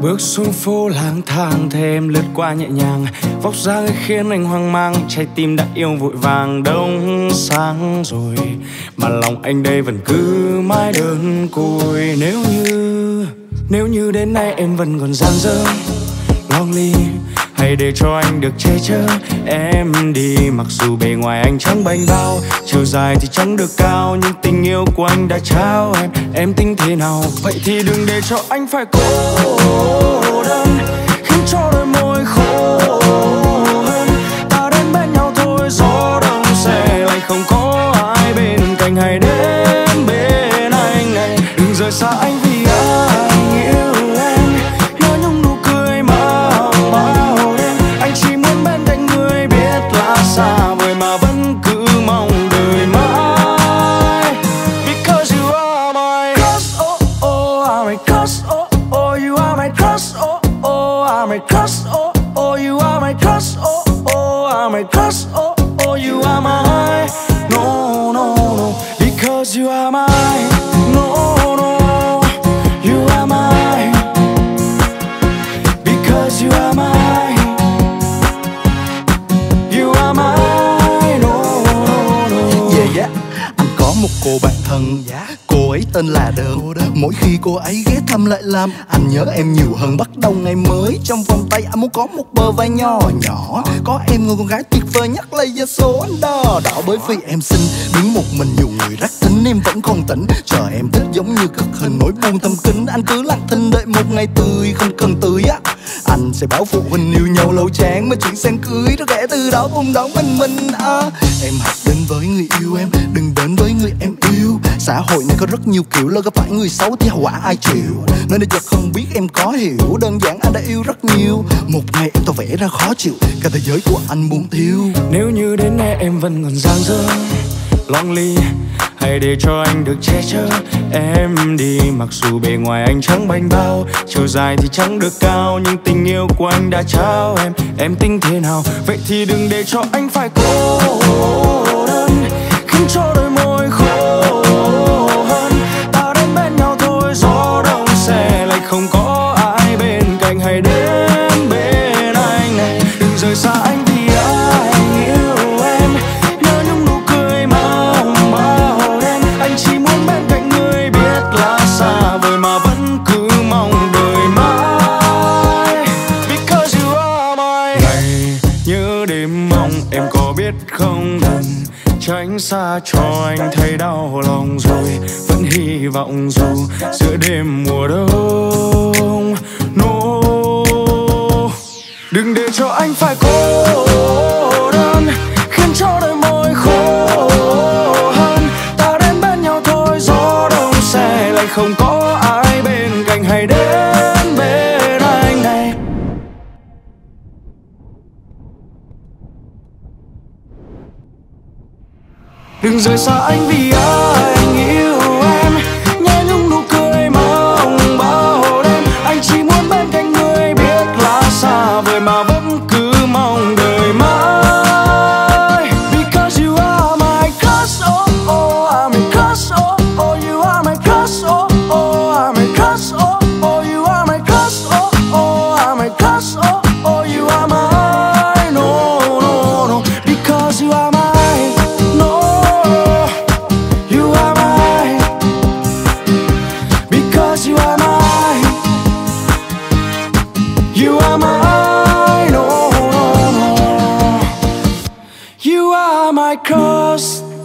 Bước xuống phố lang thang thêm lướt qua nhẹ nhàng, vóc dáng khiến anh hoang mang, trái tim đã yêu vội vàng. Đông sáng rồi mà lòng anh đây vẫn cứ mãi đơn côi. Nếu như đến nay em vẫn còn dang dở lonely, hãy để cho anh được che chở em đi. Mặc dù bề ngoài anh chẳng bảnh bao, chiều dài thì chẳng được cao, nhưng tình yêu của anh đã trao em tính thế nào? Vậy thì đừng để cho anh phải cô đơn, khiến cho đôi môi khô hơn. Ta đến bên nhau thôi, gió đông se lại không có ai bên cạnh, hãy đến bên anh này, đừng rời xa anh vì anh yêu. Tên là Đường. Mỗi khi cô ấy ghé thăm lại làm anh nhớ em nhiều hơn. Bắt đầu ngày mới trong vòng tay anh muốn có một bờ vai nhỏ nhỏ, có em người con gái tuyệt vời nhắc lại ra số anh đo đỏ. Bởi vì em xinh đứng một mình nhiều người rắc tính, em vẫn còn tỉnh chờ em thích giống như cực hình nỗi buồn tâm kính. Anh cứ lặng thinh đợi một ngày tươi không cần tươi á, anh sẽ bảo phụ huynh yêu nhau lâu chán mới chuyển sang cưới, rồi kể từ đó bung đón mình à. Em hãy đến với người yêu em, đừng đến với người em yêu. Xã hội này có rất nhiều kiểu, lỡ gặp phải người xấu thì hậu quả ai chịu. Nên để chợt không biết em có hiểu, đơn giản anh đã yêu rất nhiều. Một ngày em tỏ vẻ ra khó chịu, cả thế giới của anh muốn thiêu. Nếu như đến nay em vẫn còn dang dở lonely, hãy để cho anh được che chở em đi. Mặc dù bề ngoài anh chẳng bảnh bao, chiều dài thì chẳng được cao, nhưng tình yêu của anh đã trao em tính thế nào? Vậy thì đừng để cho anh phải cô đơn, khiến cho đôi môi khô hơn. Ta đến bên nhau thôi, gió đông se lạnh không có ai bên cạnh, hãy đến bên anh này, đừng rời xa anh. Tránh xa cho anh thấy đau lòng rồi vẫn hy vọng dù giữa đêm mùa đông. No, đừng để cho anh phải cô đơn, khiến cho đôi môi khô hơn. Ta đến bên nhau thôi, gió đông se lại không có ai bên cạnh, hãy đến bên anh này. Đừng rời xa anh vì anh yêu em, nhẹ nhung nụ cười mong bao đêm. Anh chỉ muốn bên cạnh người biết là xa vời mà vẫn cứ mong đời mãi. Because you are my crush, oh oh I'm my crush, oh oh you are my crush, oh oh I'm my crush, oh oh you are my crush, oh oh I'm my crush, oh oh you are my no no no because you are my. You are my cross.